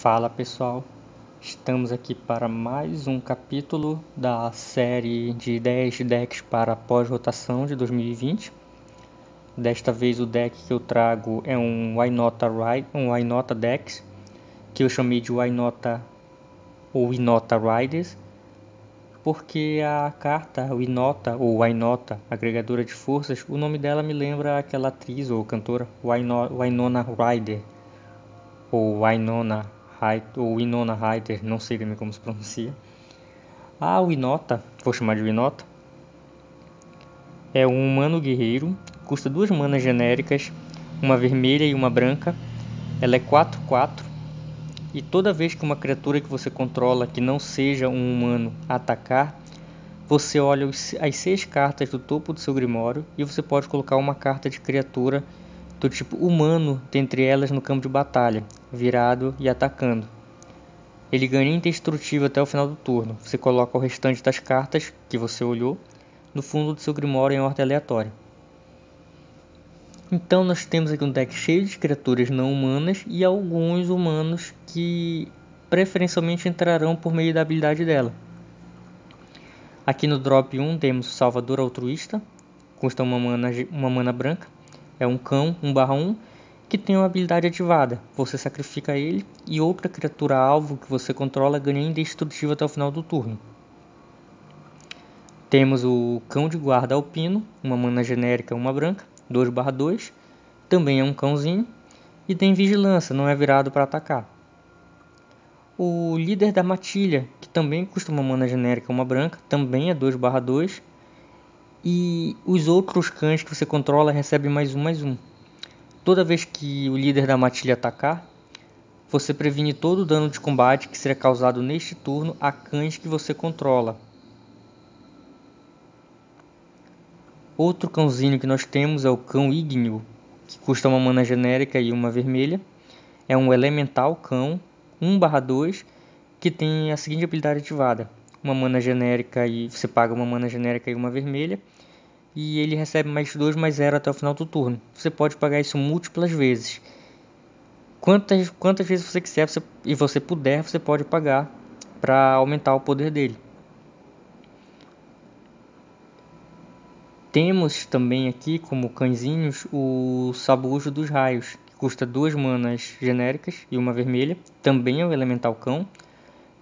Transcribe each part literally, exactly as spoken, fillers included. Fala pessoal, estamos aqui para mais um capítulo da série de dez decks para pós-rotação de dois mil e vinte. Desta vez o deck que eu trago é um Winota, um Winota deck, que eu chamei de Winota ou Winota Riders, porque a carta Winota ou Winota, Agregadora de Forças, o nome dela me lembra aquela atriz ou cantora Winona Ryder, ou Winona ou Winona Ryder, não sei também como se pronuncia. A Winota, vou chamar de Winota, é um humano guerreiro, custa duas manas genéricas, uma vermelha e uma branca. Ela é quatro quatro, e toda vez que uma criatura que você controla que não seja um humano atacar, você olha as seis cartas do topo do seu grimório e você pode colocar uma carta de criatura do tipo humano dentre elas no campo de batalha, virado e atacando. Ele ganha indestrutível até o final do turno. Você coloca o restante das cartas que você olhou no fundo do seu grimório em ordem aleatória. Então nós temos aqui um deck cheio de criaturas não humanas e alguns humanos que preferencialmente entrarão por meio da habilidade dela. Aqui no drop um temos o Salvador Altruísta, custa uma mana, uma mana branca. É um cão um barra um que tem uma habilidade ativada. Você sacrifica ele e outra criatura alvo que você controla ganha indestrutível até o final do turno. Temos o Cão de Guarda Alpino, uma mana genérica, uma branca, dois barra dois. Também é um cãozinho e tem vigilância, não é virado para atacar. O Líder da Matilha, que também custa uma mana genérica, uma branca, também é dois barra dois. E os outros cães que você controla recebem mais um, mais um. Toda vez que o Líder da Matilha atacar, você previne todo o dano de combate que será causado neste turno a cães que você controla. Outro cãozinho que nós temos é o Cão Ígneo, que custa uma mana genérica e uma vermelha. É um elemental cão, um barra dois, que tem a seguinte habilidade ativada. Uma mana genérica e você paga uma mana genérica e uma vermelha, e ele recebe mais dois mais zero até o final do turno. Você pode pagar isso múltiplas vezes, quantas, quantas vezes você quiser você, e você puder, você pode pagar para aumentar o poder dele. Temos também aqui como cãezinhos o Sabujo dos Raios, que custa duas manas genéricas e uma vermelha, também é um elemental cão.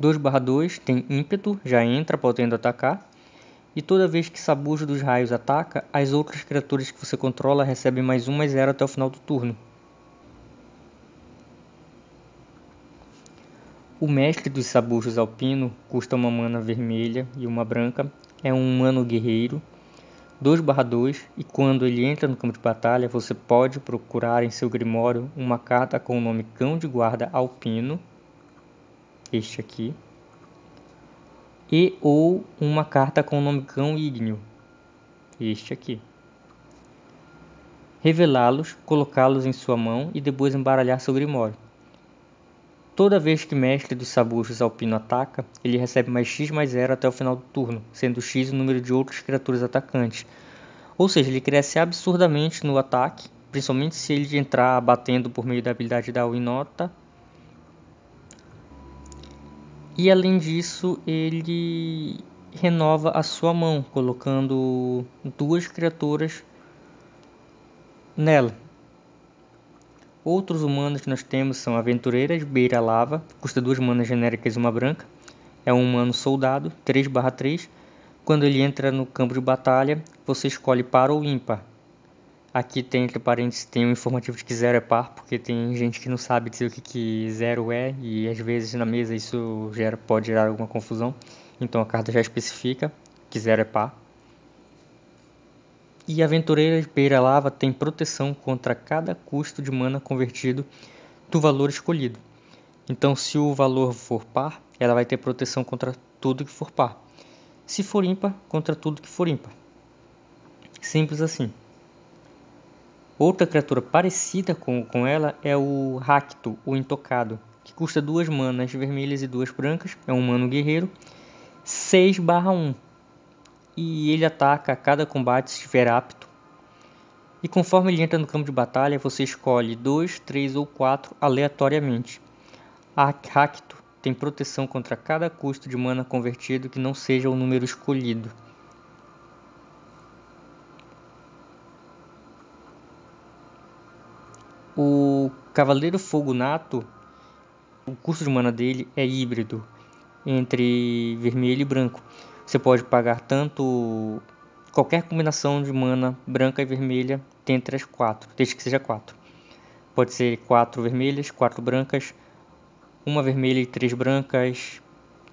dois barra dois tem ímpeto, já entra podendo atacar, e toda vez que Sabujo dos Raios ataca, as outras criaturas que você controla recebem mais um mais zero até o final do turno. O Mestre dos Sabujos Alpino custa uma mana vermelha e uma branca, é um humano guerreiro, dois barra dois, e quando ele entra no campo de batalha, você pode procurar em seu grimório uma carta com o nome Cão de Guarda Alpino, este aqui, e ou uma carta com o nome Cão Ígneo, este aqui, revelá-los, colocá-los em sua mão e depois embaralhar seu grimório. Toda vez que Mestre dos Sabujos Alpino ataca, ele recebe mais x mais zero até o final do turno, sendo x o número de outras criaturas atacantes, ou seja, ele cresce absurdamente no ataque, principalmente se ele entrar batendo por meio da habilidade da Winota. E além disso, ele renova a sua mão, colocando duas criaturas nela. Outros humanos que nós temos são a Aventureira de Beiralava, custa duas manas genéricas e uma branca. É um humano soldado, três barra três. Quando ele entra no campo de batalha, você escolhe par ou ímpar. Aqui tem, entre parênteses, tem um informativo de que zero é par, porque tem gente que não sabe dizer o que, que zero é, e às vezes na mesa isso gera, pode gerar alguma confusão. Então a carta já especifica que zero é par. E a Aventureira de Beiralava tem proteção contra cada custo de mana convertido do valor escolhido. Então se o valor for par, ela vai ter proteção contra tudo que for par. Se for ímpar, contra tudo que for ímpar. Simples assim. Outra criatura parecida com, com ela é o Hacto, o Intocado, que custa duas manas vermelhas e duas brancas, é um humano guerreiro, seis barra um, e ele ataca a cada combate se estiver apto, e conforme ele entra no campo de batalha, você escolhe dois, três ou quatro aleatoriamente. A Hacto tem proteção contra cada custo de mana convertido que não seja o número escolhido. O Cavaleiro Fogonato, o custo de mana dele é híbrido, entre vermelho e branco. Você pode pagar tanto qualquer combinação de mana branca e vermelha dentre as quatro, desde que seja quatro. Pode ser quatro vermelhas, quatro brancas, uma vermelha e três brancas,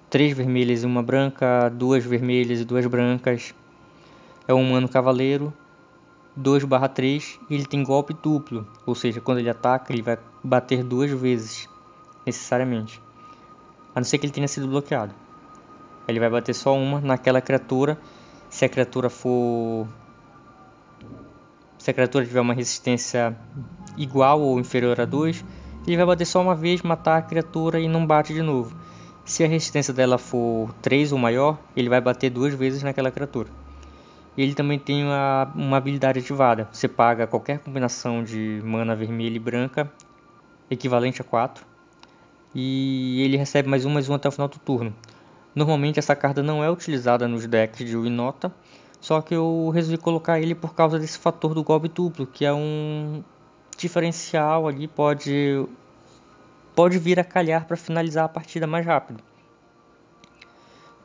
três vermelhas e uma branca, duas vermelhas e duas brancas. É um humano cavaleiro, dois barra três, e ele tem golpe duplo, ou seja, quando ele ataca ele vai bater duas vezes, necessariamente, a não ser que ele tenha sido bloqueado. Ele vai bater só uma naquela criatura, se a criatura for... se a criatura tiver uma resistência igual ou inferior a dois, ele vai bater só uma vez, matar a criatura e não bate de novo. Se a resistência dela for três ou maior, ele vai bater duas vezes naquela criatura. E ele também tem uma, uma habilidade ativada. Você paga qualquer combinação de mana vermelha e branca, equivalente a quatro. E ele recebe mais um, mais um até o final do turno. Normalmente essa carta não é utilizada nos decks de Winota, só que eu resolvi colocar ele por causa desse fator do golpe duplo, que é um... diferencial ali, pode pode vir a calhar para finalizar a partida mais rápido.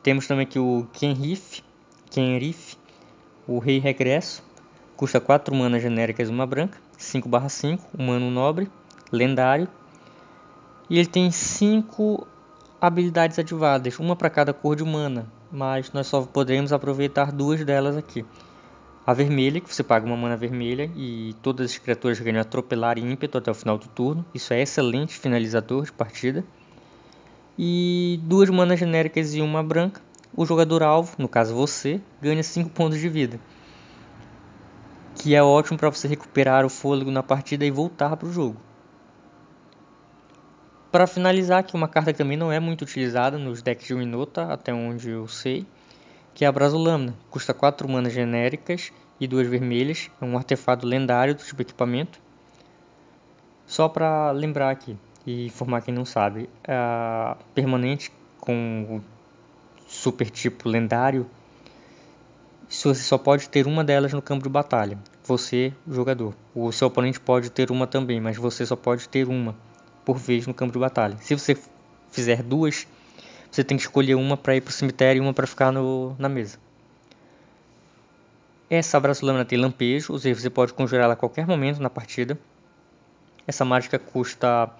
Temos também aqui o Kenrith, Kenrith, o Rei Regresso, custa quatro manas genéricas e uma branca, cinco barra cinco, humano nobre, lendário, e ele tem cinco habilidades ativadas, uma para cada cor de mana, mas nós só podemos aproveitar duas delas aqui. A vermelha, que você paga uma mana vermelha e todas as criaturas ganham atropelar e ímpeto até o final do turno. Isso é excelente finalizador de partida. E duas manas genéricas e uma branca. O jogador alvo, no caso você, ganha cinco pontos de vida. Que é ótimo para você recuperar o fôlego na partida e voltar para o jogo. Para finalizar aqui, uma carta que também não é muito utilizada nos decks de Winota, até onde eu sei, que é a Brasolâmina, custa quatro manas genéricas e duas vermelhas, é um artefato lendário do tipo equipamento. Só para lembrar aqui e informar quem não sabe, a permanente com super tipo lendário, você só pode ter uma delas no campo de batalha, você, o jogador. O seu oponente pode ter uma também, mas você só pode ter uma por vez no campo de batalha. Se você fizer duas, você tem que escolher uma para ir para o cemitério e uma para ficar no, na mesa. Essa Brasolâmina tem lampejo, ou seja, você pode conjurar ela a qualquer momento na partida. Essa mágica custa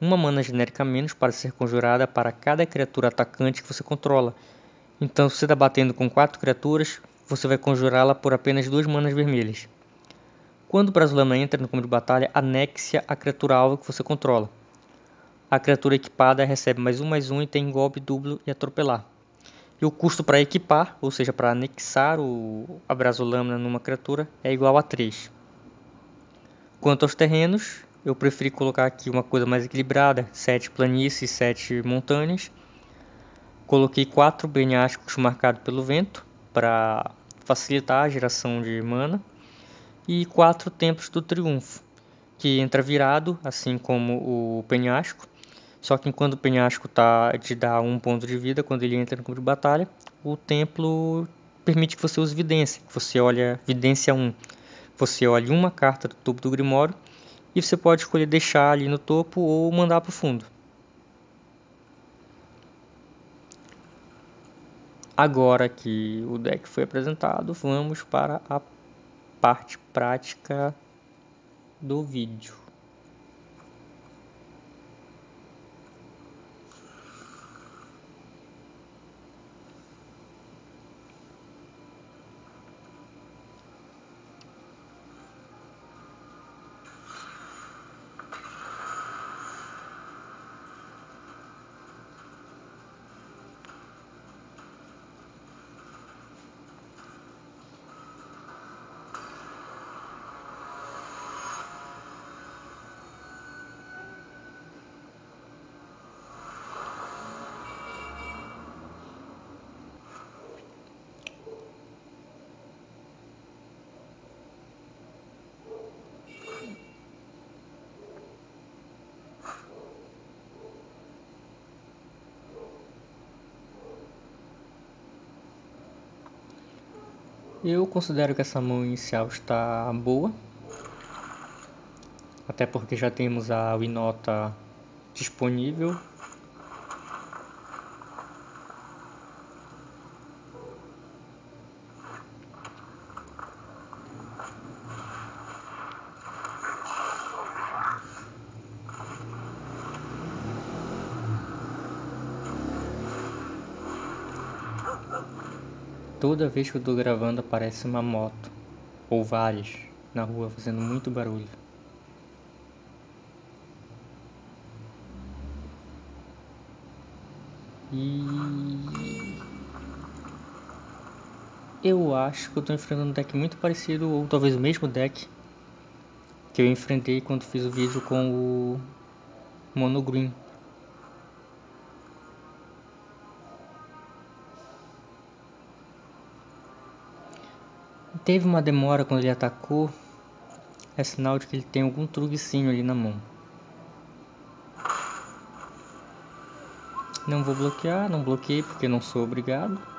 uma mana genérica a menos para ser conjurada para cada criatura atacante que você controla. Então, se você está batendo com quatro criaturas, você vai conjurá-la por apenas duas manas vermelhas. Quando Brasolâmina entra no campo de batalha, anexe-a à criatura alvo que você controla. A criatura equipada recebe mais um, mais um e tem golpe duplo e atropelar. E o custo para equipar, ou seja, para anexar o, a Brasolâmina numa criatura, é igual a três. Quanto aos terrenos, eu preferi colocar aqui uma coisa mais equilibrada, sete planícies e sete montanhas. Coloquei quatro penhascos marcados pelo vento, para facilitar a geração de mana. E quatro templos do triunfo, que entra virado, assim como o penhasco. Só que enquanto o penhasco tá, te dá um ponto de vida, quando ele entra no campo de batalha, o templo permite que você use vidência. Você olha vidência um. Você olha uma carta do topo do grimório e você pode escolher deixar ali no topo ou mandar para o fundo. Agora que o deck foi apresentado, vamos para a parte prática do vídeo. Eu considero que essa mão inicial está boa, até porque já temos a Winota disponível. Toda vez que eu estou gravando aparece uma moto, ou várias, na rua fazendo muito barulho. E... eu acho que eu estou enfrentando um deck muito parecido, ou talvez o mesmo deck que eu enfrentei quando fiz o vídeo com o Mono Green. Teve uma demora quando ele atacou, é sinal de que ele tem algum truquezinho ali na mão. Não vou bloquear, não bloqueei porque não sou obrigado.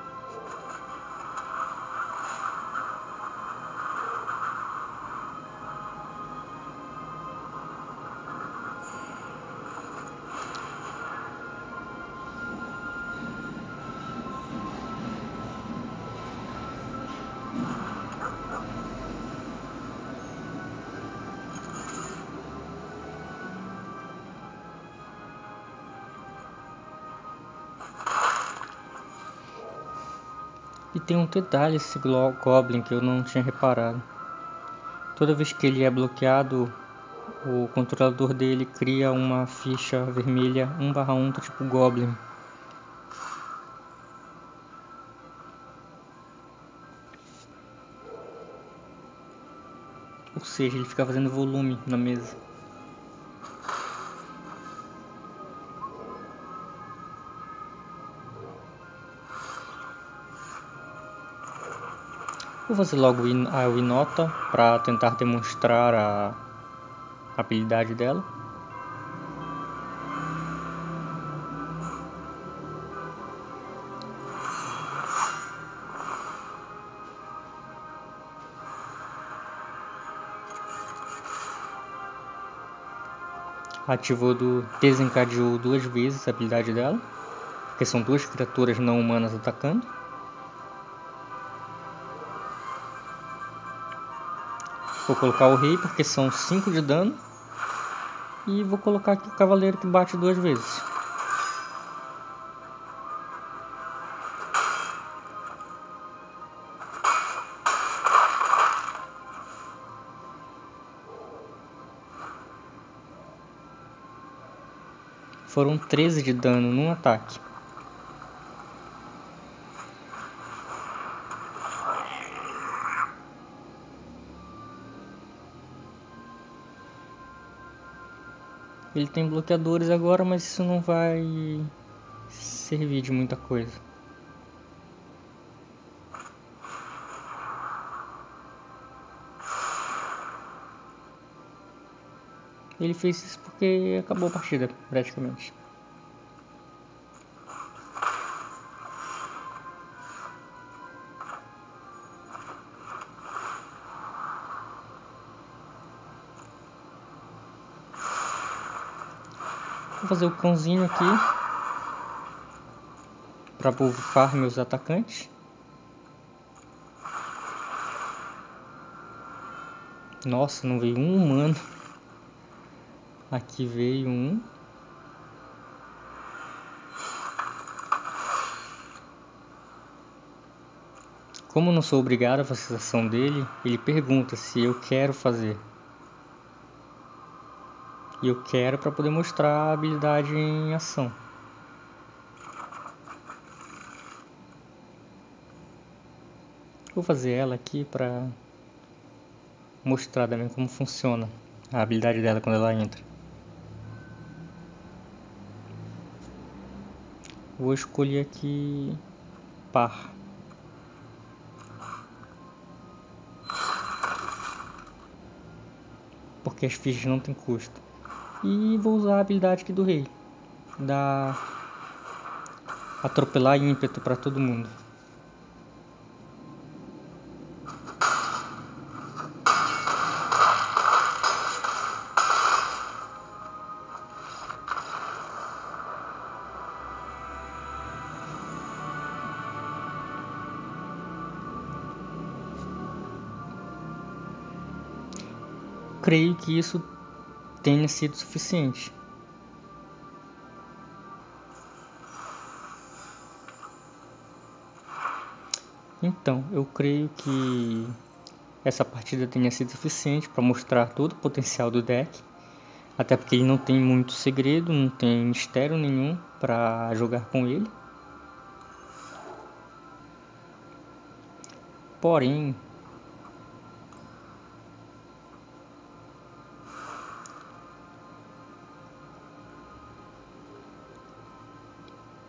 E tem um detalhe esse Goblin que eu não tinha reparado. Toda vez que ele é bloqueado, o controlador dele cria uma ficha vermelha um barra um do tipo Goblin. Ou seja, ele fica fazendo volume na mesa. Vou fazer logo a Winota para tentar demonstrar a habilidade dela. Ativou do desencadeou duas vezes a habilidade dela, porque são duas criaturas não humanas atacando. Vou colocar o rei porque são cinco de dano. E vou colocar aqui o cavaleiro que bate duas vezes. Foram treze de dano num ataque. Ele tem bloqueadores agora, mas isso não vai servir de muita coisa. Ele fez isso porque acabou a partida, praticamente. Vou fazer o cãozinho aqui para bufar meus atacantes. Nossa, não veio um humano. Aqui veio um. Como eu não sou obrigado a fazer a ação dele, ele pergunta se eu quero fazer. E eu quero para poder mostrar a habilidade em ação. Vou fazer ela aqui para mostrar também como funciona a habilidade dela quando ela entra. Vou escolher aqui par. Porque as fichas não têm custo. E vou usar a habilidade aqui do rei, da atropelar ímpeto para todo mundo. creio que isso tenha sido suficiente. Então, eu creio que essa partida tenha sido suficiente para mostrar todo o potencial do deck. Até porque ele não tem muito segredo, não tem mistério nenhum para jogar com ele. Porém,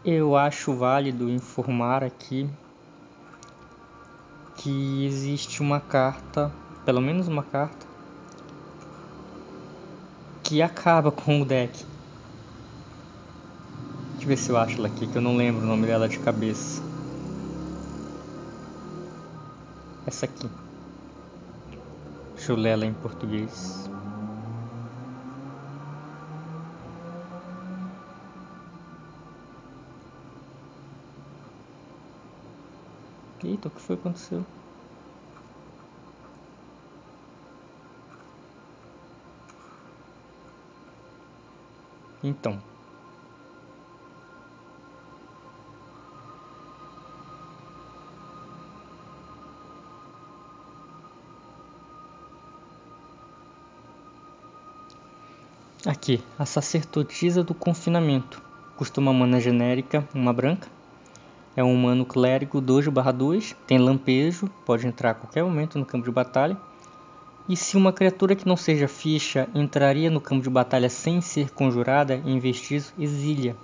eu acho válido informar aqui que existe uma carta, pelo menos uma carta, que acaba com o deck. Deixa eu ver se eu acho ela aqui, que eu não lembro o nome dela de cabeça. Essa aqui. Deixa eu ler ela em português. Eita, o que foi que aconteceu? Então, aqui, a Sacerdotisa do Confinamento, custa uma mana genérica, uma branca, é um humano clérigo dois barra dois, tem lampejo, pode entrar a qualquer momento no campo de batalha. E se uma criatura que não seja ficha entraria no campo de batalha sem ser conjurada, em vez disso, exilia.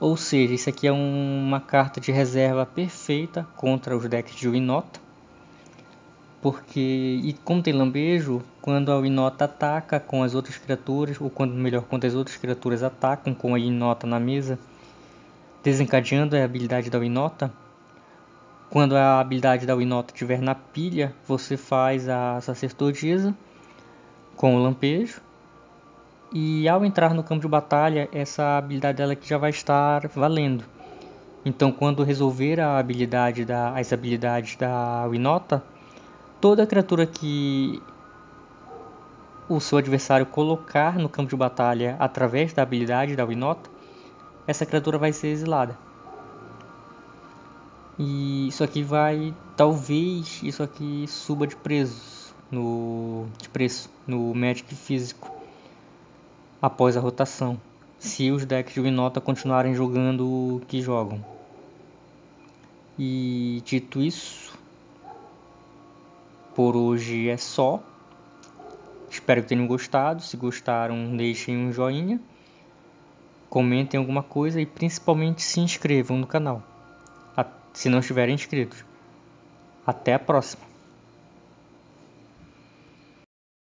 Ou seja, isso aqui é um, uma carta de reserva perfeita contra os decks de Winota. Porque, e como tem lambejo, quando a Winota ataca com as outras criaturas, ou quando, melhor, quando as outras criaturas atacam com a Winota na mesa, desencadeando a habilidade da Winota, quando a habilidade da Winota estiver na pilha, você faz a sacerdotisa com o lampejo. E ao entrar no campo de batalha, essa habilidade dela aqui já vai estar valendo. Então, quando resolver a habilidade da, as habilidades da Winota, toda criatura que o seu adversário colocar no campo de batalha através da habilidade da Winota, essa criatura vai ser exilada. E isso aqui vai, talvez, isso aqui suba de preço no, de preço no Magic físico após a rotação, se os decks de Winota continuarem jogando o que jogam. E dito isso, por hoje é só. Espero que tenham gostado. Se gostaram, deixem um joinha, comentem alguma coisa e principalmente se inscrevam no canal, se não estiverem inscritos. Até a próxima!